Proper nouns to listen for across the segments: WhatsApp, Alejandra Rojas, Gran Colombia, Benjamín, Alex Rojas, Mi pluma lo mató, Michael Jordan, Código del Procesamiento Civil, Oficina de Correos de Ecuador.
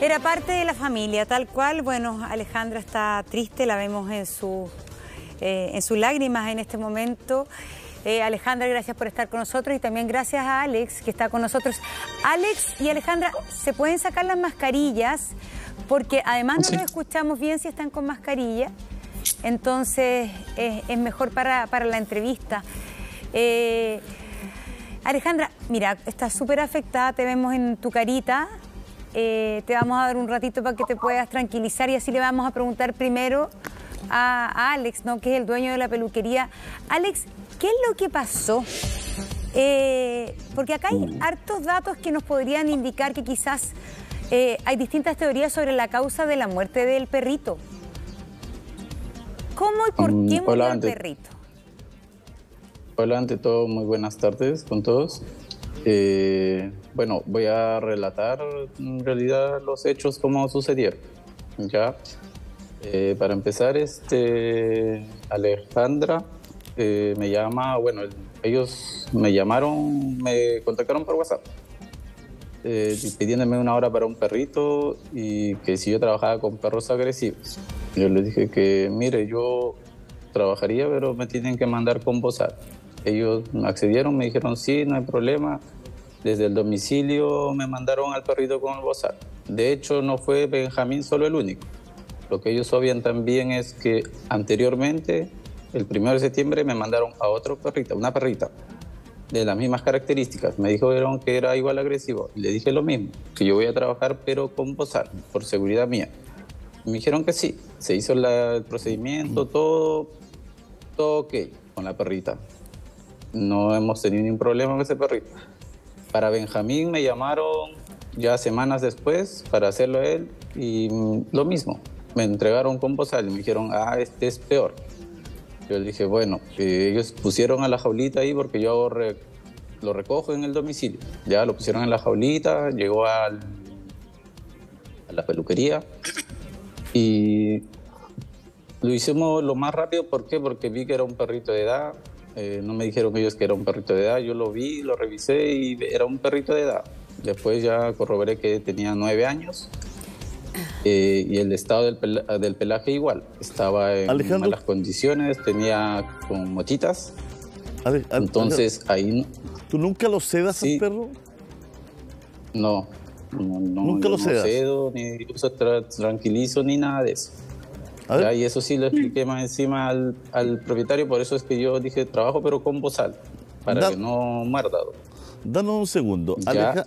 Era parte de la familia, tal cual. Bueno, Alejandra está triste, la vemos en sus lágrimas en este momento. Alejandra, gracias por estar con nosotros y también gracias a Alex, que está con nosotros. Alex y Alejandra, ¿se pueden sacar las mascarillas? Porque además no nos escuchamos bien si están con mascarilla. Entonces es mejor para la entrevista. Alejandra, mira, estás súper afectada, te vemos en tu carita. Te vamos a dar un ratito para que te puedas tranquilizar y así le vamos a preguntar primero a Alex, ¿no?, que es el dueño de la peluquería. Alex, ¿qué es lo que pasó? Porque acá hay hartos datos que nos podrían indicar que quizás hay distintas teorías sobre la causa de la muerte del perrito. ¿Cómo y por qué murió el perrito? Hola, ante todo, muy buenas tardes con todos. Bueno, voy a relatar en realidad los hechos como sucedieron. Ya, para empezar, Alejandra me llama, bueno, ellos me llamaron, me contactaron por WhatsApp pidiéndome una hora para un perrito y que si yo trabajaba con perros agresivos. Yo les dije que, mire, yo trabajaría, pero me tienen que mandar convozar. Ellos accedieron, me dijeron sí, no hay problema. Desde el domicilio me mandaron al perrito con el bozal. De hecho, no fue Benjamín solo el único. Lo que ellos sabían también es que anteriormente, el 1 de septiembre, me mandaron a otro perrito, una perrita, de las mismas características. Me dijeron que era igual agresivo. Le dije lo mismo, que yo voy a trabajar pero con bozal, por seguridad mía. Me dijeron que sí. Se hizo el procedimiento, todo ok con la perrita. No hemos tenido ningún problema con ese perrito. Para Benjamín me llamaron ya semanas después para hacerlo él y lo mismo. Me entregaron con bozal y me dijeron, ah, este es peor. Yo le dije, bueno, ellos pusieron a la jaulita ahí porque yo lo recojo en el domicilio. Ya lo pusieron en la jaulita, llegó a la peluquería y lo hicimos lo más rápido. ¿Por qué? Porque vi que era un perrito de edad. No me dijeron ellos que era un perrito de edad. Yo lo vi, lo revisé y era un perrito de edad. Después ya corroboré que tenía 9 años y el estado del pelaje igual. Estaba en malas condiciones, tenía con motitas. Entonces ahí... ¿Tú nunca lo cedas al perro? No, nunca lo cedo, ni incluso tranquilizo, ni nada de eso. Ya, y eso sí lo expliqué más encima al propietario, por eso es que yo dije trabajo pero con bozal, para que no muerda. Danos un segundo.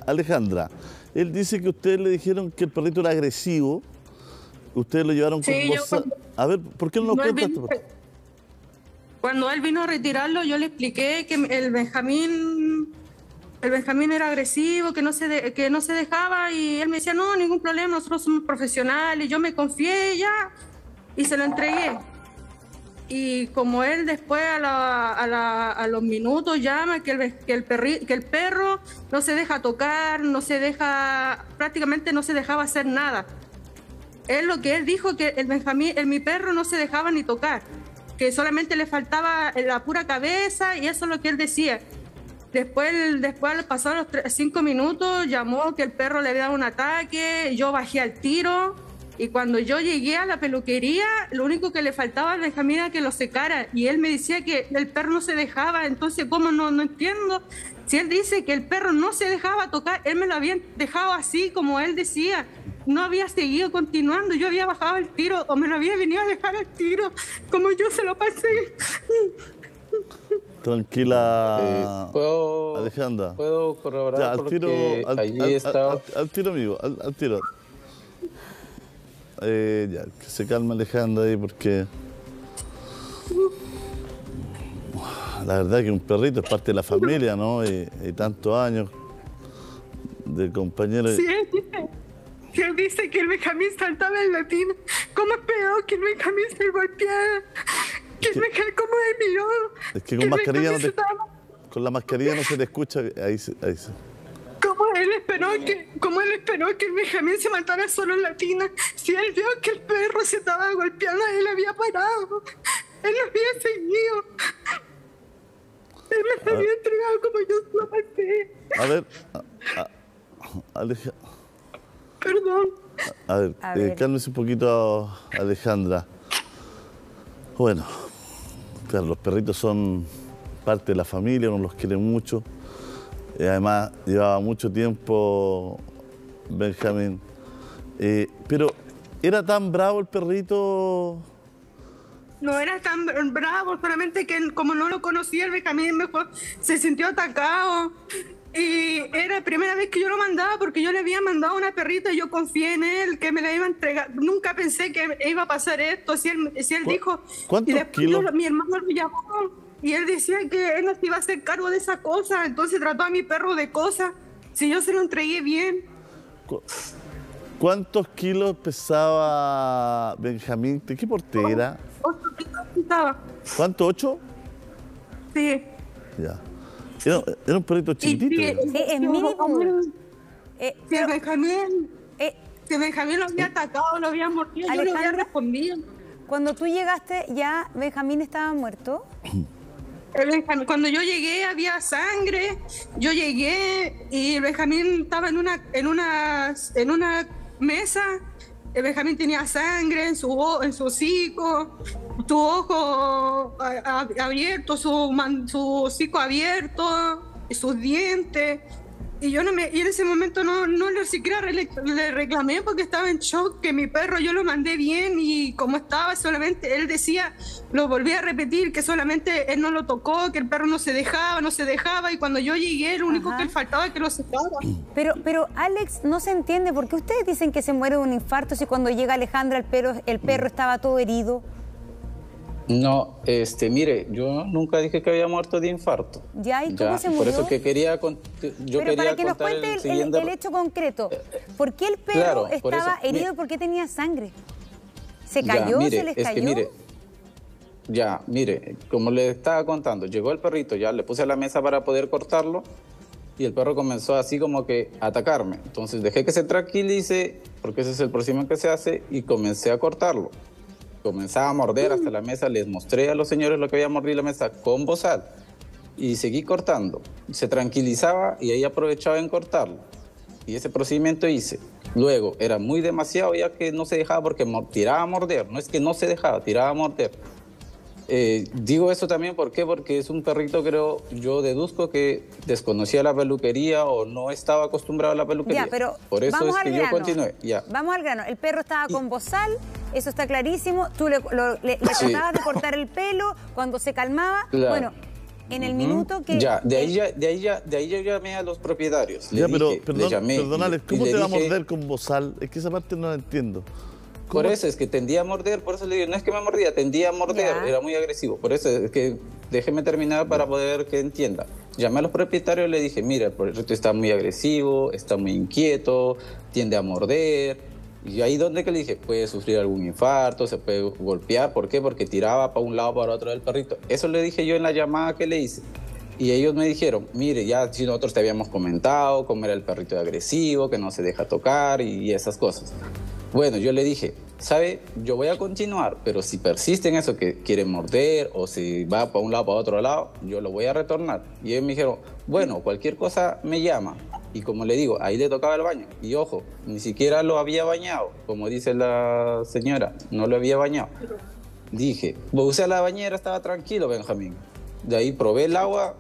Alejandra, él dice que ustedes le dijeron que el perrito era agresivo, ustedes lo llevaron con bozal. A ver, ¿por qué no cuenta esto? Cuando él vino a retirarlo, yo le expliqué que el Benjamín era agresivo, que no se dejaba, y él me decía, no, ningún problema, nosotros somos profesionales, yo me confié ya. Y se lo entregué. Y como él después a los minutos llama que el perro no se deja tocar, prácticamente no se dejaba hacer nada. Es lo que él dijo, que mi perro no se dejaba ni tocar, que solamente le faltaba la pura cabeza y eso es lo que él decía. Después pasaron los 5 minutos, llamó que el perro le había dado un ataque, yo bajé al tiro. Y cuando yo llegué a la peluquería, lo único que le faltaba a Benjamín era que lo secara. Y él me decía que el perro no se dejaba, entonces, ¿cómo no entiendo? Si él dice que el perro no se dejaba tocar, él me lo había dejado así, como él decía. No había seguido continuando, yo había bajado el tiro, o me lo había venido a dejar al tiro, como yo se lo pasé. Tranquila, Alejandra. ¿Puedo corroborar? Ya, al tiro, amigo, al tiro. Ya, que se calma Alejandra ahí porque... La verdad es que un perrito es parte de la familia, ¿no? Y tantos años de compañero... Sí, él dice que el Benjamín saltaba en la tina. ¿Cómo es peor que el Benjamín se golpeara? Que el Benjamín, ¿cómo se miró? Es que con la mascarilla no se te escucha. Ahí se... Como él esperó que el Benjamín se matara solo en la tina, si él vio que el perro se estaba golpeando, él había parado, él lo había seguido, él me había entregado como yo lo maté. A ver, Alejandra. Perdón. A ver, cálmese un poquito, Alejandra. Bueno, claro, los perritos son parte de la familia, uno los quiere mucho. Además, llevaba mucho tiempo Benjamín. Pero, ¿era tan bravo el perrito? No era tan bravo, solamente que como no lo conocía el Benjamín, mejor se sintió atacado. Y era la primera vez que yo lo mandaba, porque yo le había mandado una perrita y yo confié en él, que me la iba a entregar. Nunca pensé que iba a pasar esto, si él dijo... ¿Cuántos kilos? Mi hermano lo llamó y él decía que él no se iba a hacer cargo de esa cosa, entonces trató a mi perro de cosas, si yo se lo entregué bien. ¿Cuántos kilos pesaba Benjamín? ¿De qué portera? 8 kilos pesaba. ¿Cuánto? 8? Sí. Ya. Era un perrito chiquitito. Es mínimo. Que Benjamín lo había atacado, lo había mordido, yo lo había respondido. Cuando tú llegaste, ¿ya Benjamín estaba muerto? Cuando yo llegué había sangre, yo llegué y Benjamín estaba en una mesa. Benjamín tenía sangre en su hocico, tu ojo abierto, su hocico abierto, sus dientes. Y yo y en ese momento no ni siquiera le reclamé porque estaba en shock, que mi perro yo lo mandé bien y como estaba solamente, él decía, lo volví a repetir, que solamente él no lo tocó, que el perro no se dejaba y cuando yo llegué lo único que le faltaba es que lo sacaba. Pero Alex, no se entiende, porque ustedes dicen que se muere de un infarto si cuando llega Alejandra el perro estaba todo herido. No, mire, yo nunca dije que había muerto de infarto. Ya, ¿y cómo se murió? Por eso que quería Pero para que nos cuente el hecho concreto. ¿Por qué el perro estaba herido? ¿Por qué tenía sangre? ¿Se cayó? ¿Se les cayó? Mire, como le estaba contando, llegó el perrito, ya le puse a la mesa para poder cortarlo y el perro comenzó así como que a atacarme. Entonces dejé que se tranquilice, porque ese es el procedimiento que se hace, y comencé a cortarlo. Comenzaba a morder hasta la mesa, les mostré a los señores lo que había mordido la mesa con bozal y seguí cortando. Se tranquilizaba y ahí aprovechaba en cortarlo. Y ese procedimiento hice. Luego, era muy demasiado ya que no se dejaba porque tiraba a morder. No es que no se dejaba, tiraba a morder. Digo eso también, ¿por qué? Porque es un perrito, creo, yo deduzco que desconocía la peluquería o no estaba acostumbrado a la peluquería. Ya, pero por eso es que yo continué. Ya. Vamos al grano. El perro estaba con bozal, eso está clarísimo. Tú le tratabas de cortar el pelo cuando se calmaba. Claro. Bueno, en el minuto que... Ya, de ahí yo llamé a los propietarios. Perdón, Alex, ¿cómo te va a morder con bozal? Es que esa parte no la entiendo. Por eso es que tendía a morder, por eso le digo, no es que me mordía, tendía a morder, era muy agresivo. Por eso es que déjeme terminar para poder que entienda. Llamé a los propietarios y le dije, mira, el perrito está muy agresivo, está muy inquieto, tiende a morder. Y ahí donde que le dije, puede sufrir algún infarto, se puede golpear. ¿Por qué? Porque tiraba para un lado, para otro del perrito. Eso le dije yo en la llamada que le hice. Y ellos me dijeron, mire, ya si nosotros te habíamos comentado cómo era el perrito agresivo, que no se deja tocar y esas cosas. Bueno, yo le dije, ¿sabe? Yo voy a continuar, pero si persiste en eso que quiere morder o si va para un lado, para otro lado, yo lo voy a retornar. Y ellos me dijeron, bueno, cualquier cosa me llama. Y como le digo, ahí le tocaba el baño. Y ojo, ni siquiera lo había bañado, como dice la señora, no lo había bañado. Dije, usé la bañera, estaba tranquilo, Benjamín. De ahí probé el agua,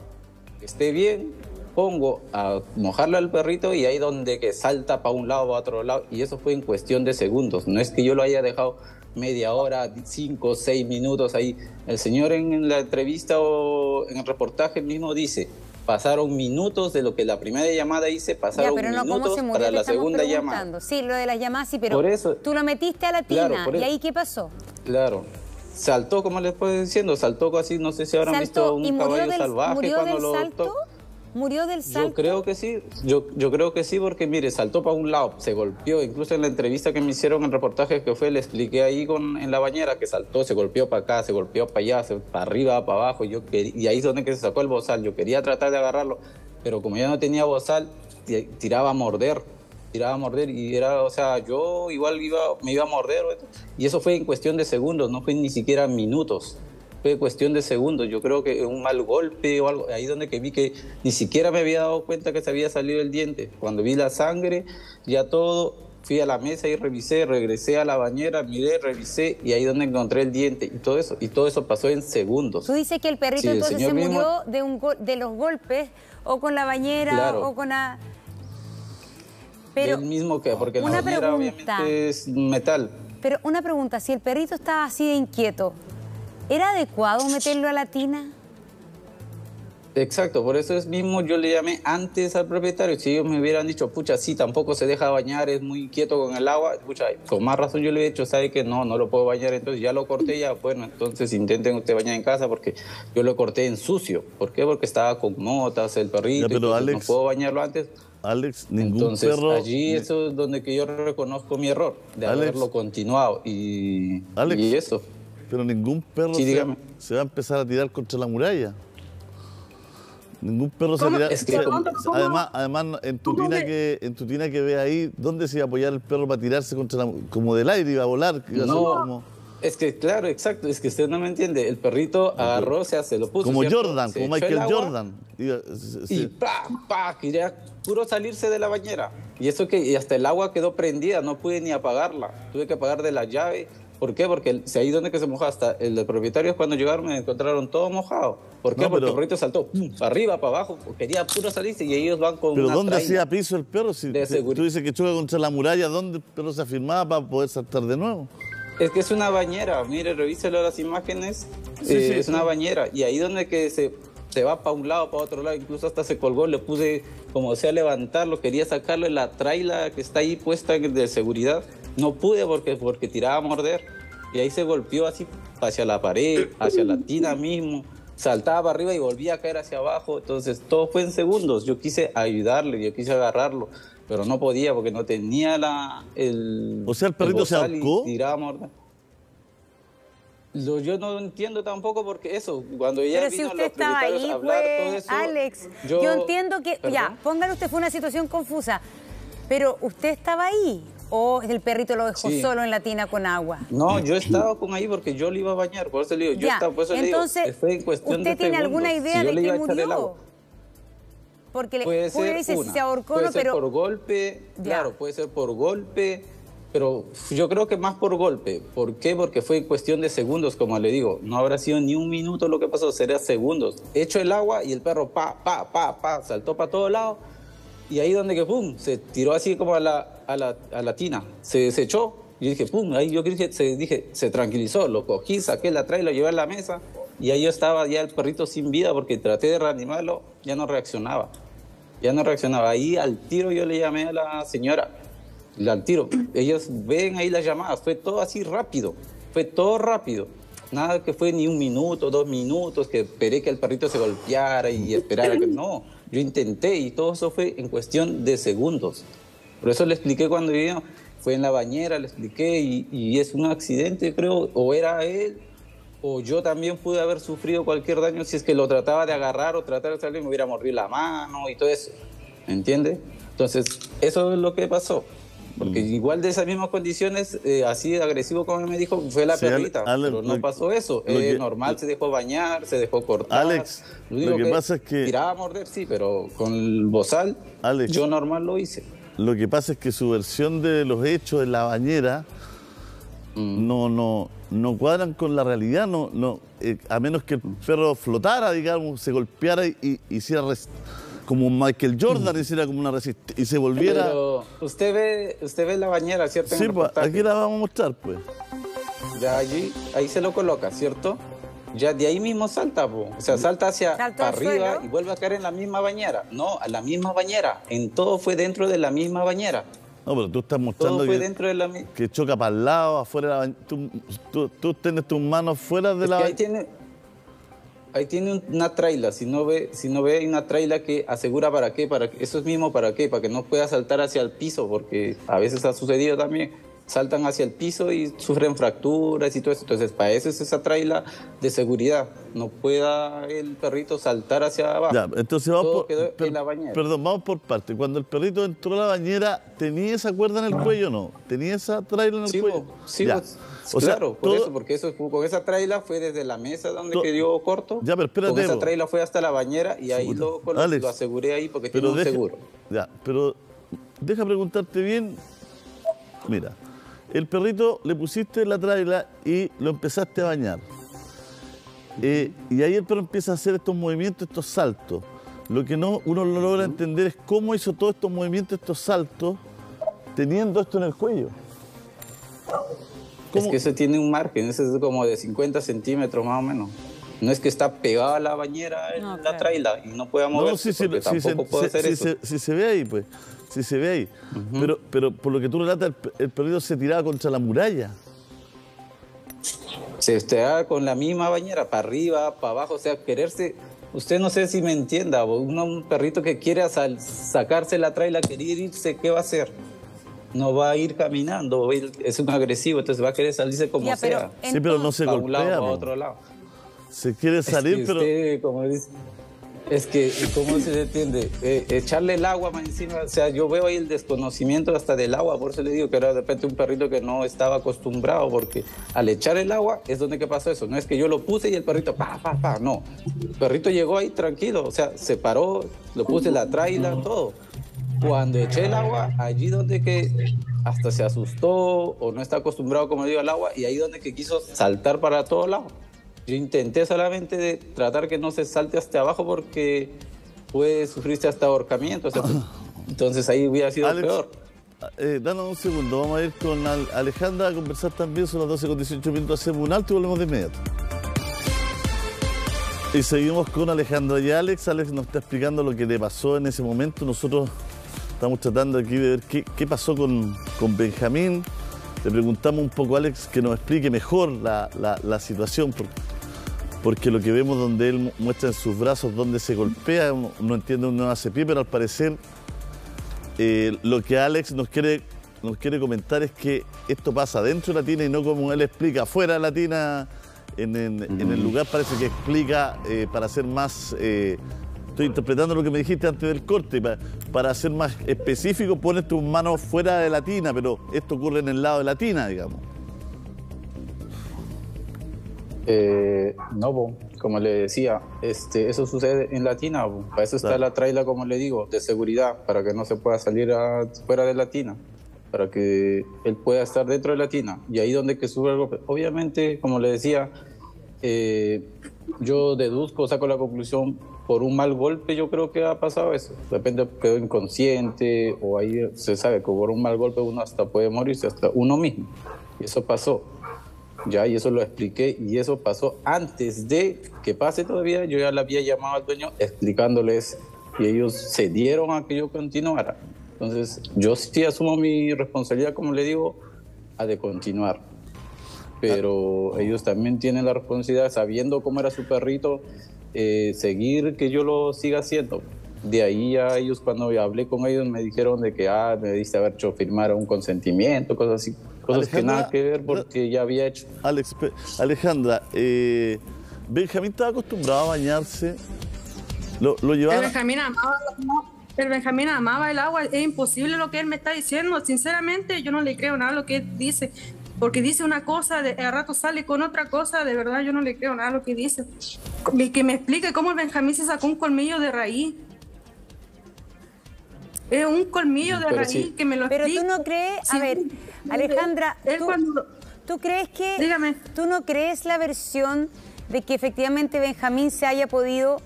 que esté bien, pongo a mojarlo al perrito y ahí donde que salta para un lado, para otro lado. Y eso fue en cuestión de segundos. No es que yo lo haya dejado media hora, 5 o 6 minutos ahí. El señor en la entrevista o en el reportaje mismo dice, pasaron minutos de lo que la primera llamada hice, pasaron minutos para la segunda llamada. Sí, lo de las llamadas sí, pero por eso, tú lo metiste a la tina. Claro, ¿y ahí qué pasó? Claro. Saltó, como les estoy diciendo, saltó así, no sé si habrán visto un caballo salvaje. ¿Murió del salto? ¿Murió del salto? Yo creo que sí, yo creo que sí, porque mire, saltó para un lado, se golpeó, incluso en la entrevista que me hicieron en el reportaje que fue, le expliqué ahí en la bañera que saltó, se golpeó para acá, se golpeó para allá, para arriba, para abajo, y ahí es donde que se sacó el bozal, yo quería tratar de agarrarlo, pero como ya no tenía bozal, tiraba a morder y era, o sea, yo igual me iba a morder, y eso fue en cuestión de segundos, no fue ni siquiera minutos. Fue cuestión de segundos, yo creo que un mal golpe o algo, ahí donde que vi que ni siquiera me había dado cuenta que se había salido el diente. Cuando vi la sangre, ya todo, fui a la mesa y revisé, regresé a la bañera, miré, revisé y ahí donde encontré el diente y todo eso pasó en segundos. Tú dices que el perrito entonces se murió de, los golpes o con la bañera o con la... Pero el mismo que, porque la bañera obviamente es metal. Pero una pregunta, si el perrito estaba así de inquieto, ¿era adecuado meterlo a la tina? Exacto, por eso es mismo yo le llamé antes al propietario. Si ellos me hubieran dicho, pucha, sí, tampoco se deja bañar, es muy inquieto con el agua, pucha, con más razón yo le he dicho, sabe que no, no lo puedo bañar, entonces ya lo corté, ya, bueno, entonces intenten usted bañar en casa porque yo lo corté en sucio. ¿Por qué? Porque estaba con motas el perrito, ya, pero Alex, no puedo bañarlo antes. Alex, ningún allí eso es donde que yo reconozco mi error de haberlo continuado y, eso. Pero ningún perro se va a empezar a tirar contra la muralla. Ningún perro se tira. Es que, además, en tu tina que ve ahí, ¿dónde se iba a apoyar el perro para tirarse contra la, como del aire, iba a volar? Iba es que claro, exacto, es que usted no me entiende. El perrito agarró, o sea, se lo puso. Como Jordan, como Michael Jordan. Y pa, pa, quería puro salirse de la bañera. Y eso que y hasta el agua quedó prendida, no pude ni apagarla. Tuve que apagar de la llave. ¿Por qué? Porque ahí donde que se mojaba hasta el propietario cuando llegaron me encontraron todo mojado. ¿Por qué? No, porque el perrito saltó para arriba, para abajo, quería puro salirse y ellos van con... ¿Pero dónde hacía piso el perro? Si tú dices que choca contra la muralla, ¿dónde el perro se afirmaba para poder saltar de nuevo? Es que es una bañera, mire, revíselo las imágenes, sí, es una bañera y ahí donde que se va para un lado, para otro lado, incluso hasta se colgó, le puse como sea levantarlo, quería sacarle la traila que está ahí puesta de seguridad. No pude porque tiraba a morder y ahí se golpeó así hacia la pared, hacia la tina mismo, saltaba para arriba y volvía a caer hacia abajo, entonces todo fue en segundos. Yo quise ayudarle, yo quise agarrarlo, pero no podía porque no tenía el... O sea, el perrito se ahorcó. Tiraba a morder. Yo no entiendo tampoco porque eso, cuando ella pero vino si usted estaba ahí, a hablar, pues, todo eso, Alex, yo entiendo que, ya, póngale usted, fue una situación confusa, pero usted estaba ahí. ¿O el perrito lo dejó solo en la tina con agua? No, yo estaba con ahí porque yo le iba a bañar, por eso le digo, entonces, fue en cuestión ¿usted tiene alguna idea de que murió? Porque le dice si se ahorcó o no, pero... Puede ser por golpe, claro, puede ser por golpe, pero yo creo que más por golpe. ¿Por qué? Porque fue en cuestión de segundos, como le digo. No habrá sido ni un minuto lo que pasó, sería segundos. Hecho el agua y el perro, pa, pa, pa, pa, saltó para todos lados. Y ahí donde que pum, se tiró así como a la tina, se desechó. Yo dije, pum, ahí yo dije, se tranquilizó, lo cogí, saqué la traila, lo llevé a la mesa. Y ahí yo estaba ya el perrito sin vida porque traté de reanimarlo, ya no reaccionaba. Ahí al tiro yo le llamé a la señora, al tiro. Ellos ven ahí las llamadas, fue todo así rápido, Nada que fue ni un minuto, 2 minutos, que esperé que el perrito se golpeara y esperara que no. Yo intenté y todo eso fue en cuestión de segundos. Por eso le expliqué cuando vino, fue en la bañera, le expliqué y es un accidente, creo, o era él o yo también pude haber sufrido cualquier daño si es que lo trataba de agarrar o tratar de salir, me hubiera mordido la mano y todo eso, ¿entiende? Entonces, eso es lo que pasó. Porque igual de esas mismas condiciones, así de agresivo como él me dijo, fue la perrita. Alex, pero no pasó eso. Es normal, se dejó bañar, se dejó cortar. Alex, lo que pasa es que... Tiraba a morder, sí, pero con el bozal, Alex, yo normal lo hice. Lo que pasa es que su versión de los hechos de la bañera no cuadran con la realidad. A menos que el perro flotara, digamos, se golpeara y hiciera... como Michael Jordan, hiciera como una resistencia y se volviera... Pero usted ve la bañera, ¿cierto? Sí, pues, aquí la vamos a mostrar, pues. Ya allí, ahí se lo coloca, ¿cierto? Ya de ahí mismo salta, pues. O sea, salta hacia arriba y vuelve a caer en la misma bañera. No, a la misma bañera. En todo fue dentro de la misma bañera. No, pero tú estás mostrando todo fue dentro de la que choca para el lado, afuera de la bañera. Tú tienes tus manos fuera de la bañera. Ahí tiene una traila, si no ve hay una traila que asegura para qué, eso es mismo para qué, para que no pueda saltar hacia el piso, porque a veces ha sucedido también, saltan hacia el piso y sufren fracturas y todo eso, entonces para eso es esa traila de seguridad, no pueda el perrito saltar hacia abajo. Ya, entonces vamos por en la bañera. Perdón, vamos por parte, cuando el perrito entró a la bañera, ¿tenía esa cuerda en el cuello o no? ¿Tenía esa traila en el cuello? Sí, claro, por eso, porque eso, con esa traila fue desde la mesa donde quedó corto. Ya, pero espérate, con esa traila fue hasta la bañera y ahí lo aseguré ahí porque tiene un seguro. Ya, pero deja preguntarte bien Mira, el perrito le pusiste la traila y lo empezaste a bañar. Y ahí el perro empieza a hacer estos movimientos, estos saltos. Lo que no, uno no logra entender es cómo hizo todos estos movimientos, estos saltos, teniendo esto en el cuello. ¿Cómo? Es que eso tiene un margen, eso es como de 50 centímetros más o menos. No es que está pegado a la bañera, no, la traila, y no pueda moverse, no, si se ve ahí, pues. Si se ve ahí. Pero por lo que tú relatas, el perrito se tiraba contra la muralla. Se estiraba con la misma bañera, para arriba, para abajo, o sea, quererse... Usted no sé si me entienda, un perrito que quiera sacarse la traila, querer irse, ¿qué va a hacer? No va a ir caminando, es un agresivo, entonces va a querer salirse como sea. Pero, entonces, sí, pero no se golpea. A un lado, a otro lado. Se quiere salir, es que usted, pero... Como dice, es que, ¿cómo se entiende? Echarle el agua más encima, o sea, yo veo ahí el desconocimiento hasta del agua, por eso le digo que era de repente un perrito que no estaba acostumbrado, porque al echar el agua es donde que pasó eso, no es que yo lo puse y el perrito, pa, pa, pa, no. El perrito llegó ahí tranquilo, o sea, se paró, lo puse la traila, todo. Cuando eché el agua, allí donde que hasta se asustó o no está acostumbrado, como digo, al agua, y ahí donde que quiso saltar para todos lados. Yo intenté solamente de tratar que no se salte hasta abajo porque puede sufrirse hasta ahorcamiento. O sea, entonces ahí hubiera sido Alex, peor. Danos un segundo, vamos a ir con Alejandra a conversar también. Son las 12:18, hacemos un alto y volvemos de inmediato. Y seguimos con Alejandra y Alex. Alex nos está explicando lo que le pasó en ese momento. Nosotros estamos tratando aquí de ver qué pasó con Benjamín. Le preguntamos un poco a Alex que nos explique mejor la situación, porque lo que vemos donde él muestra en sus brazos donde se golpea, no entiende, no hace pie, pero al parecer lo que Alex nos quiere comentar es que esto pasa dentro de la tina y no como él explica afuera de la tina, en el lugar parece que explica para ser más... estoy interpretando lo que me dijiste antes del corte. Para ser más específico, pones tus manos fuera de la tina, pero esto ocurre en el lado de la tina, digamos. No, como le decía, eso sucede en la tina. Para eso está la traila, como le digo, de seguridad, para que no se pueda salir fuera de la tina, para que él pueda estar dentro de la tina. Y ahí donde que sube el golpe. Obviamente, como le decía, yo deduzco, saco la conclusión, por un mal golpe yo creo que ha pasado eso. De repente quedó inconsciente o ahí se sabe que por un mal golpe uno hasta puede morirse, hasta uno mismo. Y eso pasó. Ya, y eso lo expliqué y eso pasó antes de que pase todavía. Yo ya le había llamado al dueño explicándoles y ellos se dieron a que yo continuara. Entonces yo sí asumo mi responsabilidad, como le digo, a de continuar. Pero ellos también tienen la responsabilidad, sabiendo cómo era su perrito, seguir que yo lo siga haciendo. De ahí a ellos, cuando hablé con ellos, me dijeron de que me diste haber hecho firmar un consentimiento, cosas así, cosas que nada que ver porque ya había hecho. Alex, Alejandra, Benjamín estaba acostumbrado a bañarse, lo llevaba... El Benjamín amaba el agua, es imposible lo que él me está diciendo, sinceramente yo no le creo nada a lo que él dice. Porque dice una cosa, al rato sale con otra cosa, de verdad yo no le creo nada a lo que dice. Que me explique cómo el Benjamín se sacó un colmillo de raíz. Es un colmillo de raíz, sí. Que me lo explique. Pero tú no crees, sí, a ver, Alejandra, ¿tú crees que... Dígame. ¿Tú no crees la versión de que efectivamente Benjamín se haya podido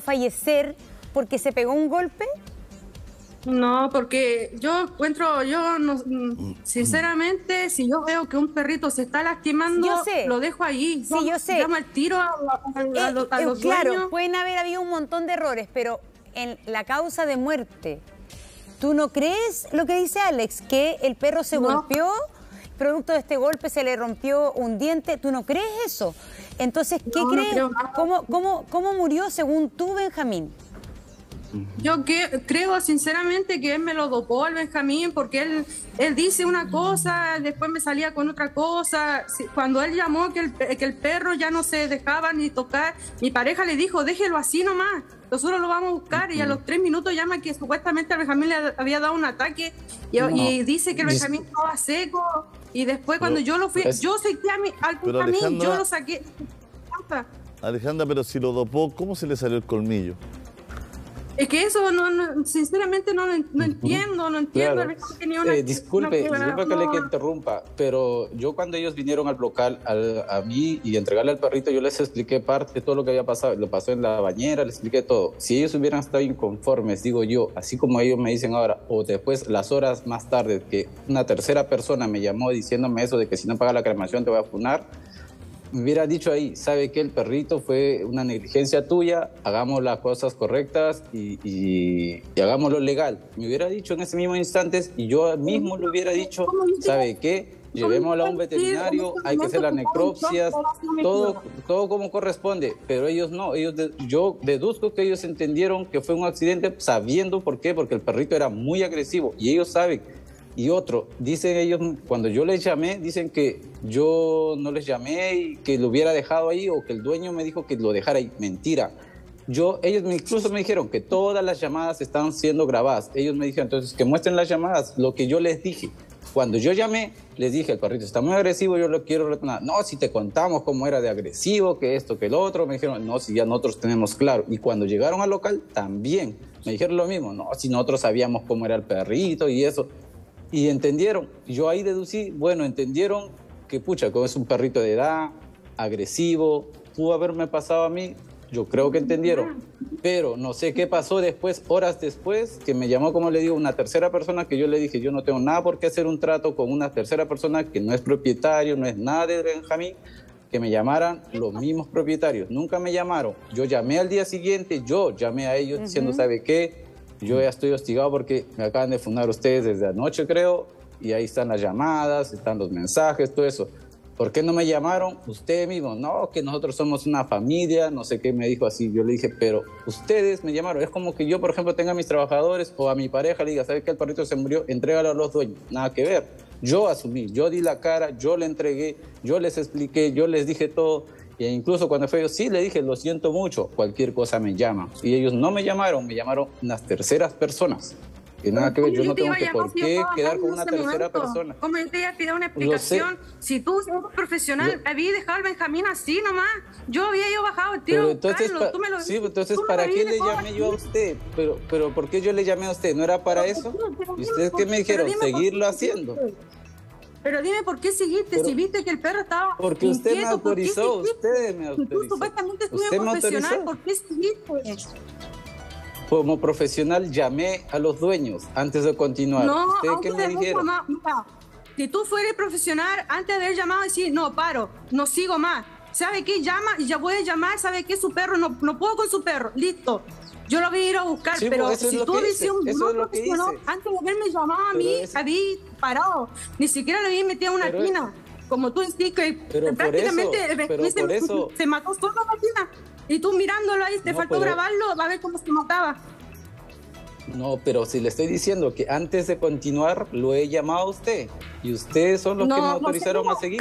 fallecer porque se pegó un golpe? No, porque yo encuentro, sinceramente, si yo veo que un perrito se está lastimando, lo dejo ahí. Sí, yo sé. Llamo el tiro a los dueños. Claro, pueden haber habido un montón de errores, pero en la causa de muerte, ¿tú no crees lo que dice Alex? Que el perro se golpeó, producto de este golpe se le rompió un diente. ¿Tú no crees eso? Entonces, ¿qué crees? No creo nada. ¿Cómo murió según tú, Benjamín? Yo creo sinceramente que él me lo dopó al Benjamín, porque él dice una cosa, después me salía con otra cosa. Cuando él llamó que el perro ya no se dejaba ni tocar, mi pareja le dijo, déjelo así nomás, nosotros lo vamos a buscar. Y a los 3 minutos llama que supuestamente al Benjamín le había dado un ataque y dice que el Benjamín estaba seco. Y después cuando yo lo fui, yo saqué al Benjamín, yo lo saqué. Alejandra, pero si lo dopó, ¿cómo se le salió el colmillo? Es que eso, sinceramente, no entiendo. Disculpe que le interrumpa, pero yo cuando ellos vinieron al local a mí y entregarle al perrito, yo les expliqué parte de todo lo que había pasado. Lo pasó en la bañera, les expliqué todo. Si ellos hubieran estado inconformes, digo yo, así como ellos me dicen ahora, o después, las horas más tarde, que una tercera persona me llamó diciéndome eso de que si no pagas la cremación te voy a funar, me hubiera dicho ahí, sabe que el perrito fue una negligencia tuya, hagamos las cosas correctas y hagámoslo legal. Me hubiera dicho en ese mismo instante y yo mismo le hubiera dicho, sabe que llevémosla a un veterinario, hay que hacer las necropsias, todo como corresponde. Pero ellos no, yo deduzco que ellos entendieron que fue un accidente, sabiendo por qué, porque el perrito era muy agresivo y ellos saben. Y otro, dicen ellos, cuando yo les llamé, dicen que yo no les llamé y que lo hubiera dejado ahí o que el dueño me dijo que lo dejara ahí. Mentira. Ellos incluso me dijeron que todas las llamadas están siendo grabadas. Ellos me dijeron, entonces, que muestren las llamadas, lo que yo les dije. Cuando yo llamé, les dije, el perrito está muy agresivo, yo lo quiero retornar. No, si te contamos cómo era de agresivo, que esto, que lo otro. Me dijeron, no, si ya nosotros tenemos claro. Y cuando llegaron al local, también me dijeron lo mismo. No, si nosotros sabíamos cómo era el perrito y eso. Y entendieron, yo ahí deducí, bueno, entendieron que pucha, como es un perrito de edad, agresivo, pudo haberme pasado a mí, yo creo que entendieron. Pero no sé qué pasó después, horas después, que me llamó, como le digo, una tercera persona que yo le dije, yo no tengo nada por qué hacer un trato con una tercera persona que no es propietario, no es nada de Benjamín, que me llamaran los mismos propietarios. Nunca me llamaron. Yo llamé al día siguiente, yo llamé a ellos diciendo, ¿sabe qué? Yo ya estoy hostigado porque me acaban de funar ustedes desde anoche, creo, y ahí están las llamadas, están los mensajes, todo eso. ¿Por qué no me llamaron? Ustedes mismos, no, que nosotros somos una familia, no sé qué me dijo así. Yo le dije, pero ustedes me llamaron. Es como que yo, por ejemplo, tenga a mis trabajadores o a mi pareja, le diga, ¿sabes qué? El perrito se murió, entrégalo a los dueños. Nada que ver. Yo asumí, yo di la cara, yo le entregué, yo les expliqué, yo les dije todo. E incluso cuando fue yo, sí le dije, lo siento mucho, cualquier cosa me llama. Y ellos no me llamaron, me llamaron unas terceras personas. Y nada que ver, yo no tengo que por qué quedar con una tercera persona. Como yo te iba a pedir una explicación, si tú eres profesional, había dejado al Benjamín así nomás. Yo había bajado el tiro. Sí, entonces, ¿para qué le llamé yo a usted? Pero ¿por qué yo le llamé a usted? ¿No era para eso? ¿Y ustedes qué me dijeron? Seguirlo haciendo. Pero dime, ¿por qué seguiste? Si viste que el perro estaba porque usted inquieto, me autorizó, usted me autorizó. Tú supuestamente estuve profesional, ¿por qué seguiste? Como profesional llamé a los dueños antes de continuar. No, ¿ustedes qué me dijeron? Si tú fueres profesional, antes de haber llamado, decir, no, paro, no sigo más. ¿Sabe qué? Llama, y ya puede llamar, ¿sabe qué? Su perro, no puedo con su perro, listo. Yo lo voy a ir a buscar, sí, pero si tú dices un grupo profesional, antes de haberme llamado a mí, había parado. Ni siquiera lo había metido una pina. Como tú decís que prácticamente se mató solo la pina. Y tú mirándolo ahí, te faltó grabarlo, a ver cómo se mataba. No, pero si le estoy diciendo que antes de continuar lo he llamado a usted. Y ustedes son los que me autorizaron a seguir.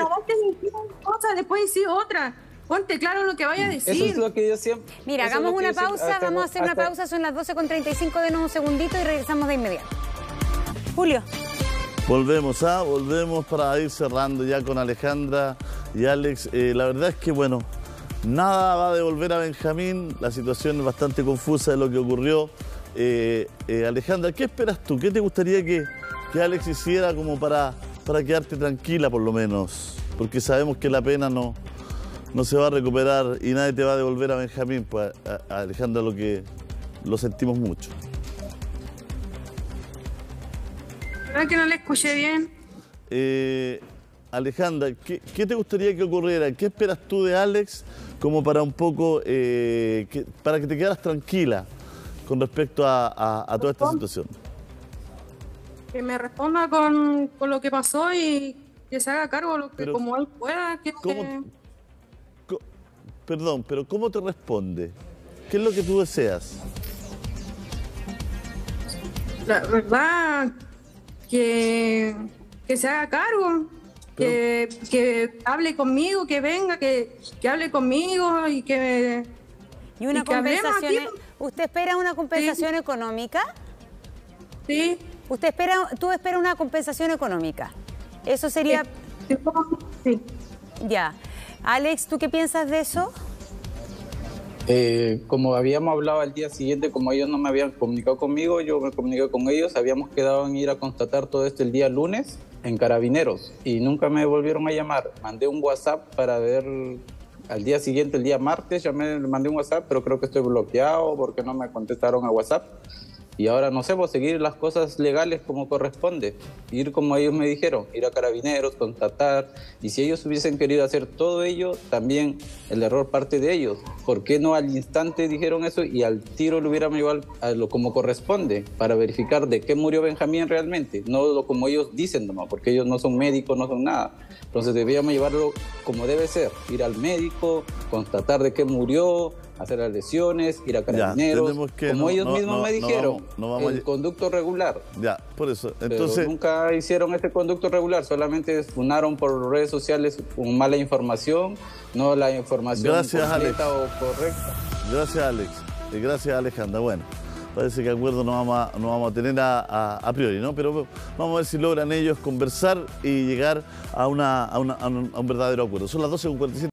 Después decir otra. Ponte claro lo que vaya a decir. Eso es lo que yo siempre... Mira, hagamos una pausa, vamos a hacer una pausa, son las 12:35, denos un segundito y regresamos de inmediato. Julio. Volvemos para ir cerrando ya con Alejandra y Alex. La verdad es que, bueno, nada va a devolver a Benjamín, la situación es bastante confusa de lo que ocurrió. Alejandra, ¿qué esperas tú? ¿Qué te gustaría que Alex hiciera como para quedarte tranquila, por lo menos? Porque sabemos que la pena no se va a recuperar y nadie te va a devolver a Benjamín, pues, a Alejandra, lo que lo sentimos mucho. Creo que no le escuché bien. Alejandra, ¿qué te gustaría que ocurriera? ¿Qué esperas tú de Alex como para un poco, para que te quedaras tranquila con respecto a toda esta situación? Que me responda con lo que pasó y que se haga cargo lo que, como él pueda. Perdón, pero ¿cómo te responde? ¿Qué es lo que tú deseas? La verdad, que se haga cargo, que hable conmigo, que venga, que hable conmigo y que... ¿Y una compensación? ¿Usted espera una compensación económica? Sí. ¿Tú esperas una compensación económica? Eso sería... Sí. Ya. Alex, ¿tú qué piensas de eso? Como habíamos hablado al día siguiente, como ellos no me habían comunicado conmigo, yo me comuniqué con ellos, habíamos quedado en ir a constatar todo esto el día lunes en Carabineros y nunca me volvieron a llamar. Mandé un WhatsApp para ver al día siguiente, el día martes, mandé un WhatsApp, pero creo que estoy bloqueado porque no me contestaron a WhatsApp. Y ahora no sé, pues seguir las cosas legales como corresponde, ir como ellos me dijeron, ir a Carabineros, contratar, y si ellos hubiesen querido hacer todo ello, también el error parte de ellos. ¿Por qué no al instante dijeron eso y al tiro lo hubieran llevado a lo como corresponde para verificar de qué murió Benjamín realmente? No lo como ellos dicen nomás, porque ellos no son médicos, no son nada. Entonces debíamos llevarlo como debe ser, ir al médico, constatar de qué murió, hacer las lesiones, ir a Carabineros, como ellos mismos me dijeron, el conducto regular. Ya, por eso. Entonces, pero nunca hicieron este conducto regular, solamente funaron por redes sociales con mala información, no la información completa o correcta. Gracias, Alex. Y gracias, Alejandra. Bueno, parece que acuerdo no vamos a tener a priori, ¿no? Pero vamos a ver si logran ellos conversar y llegar a un verdadero acuerdo. Son las 12:47.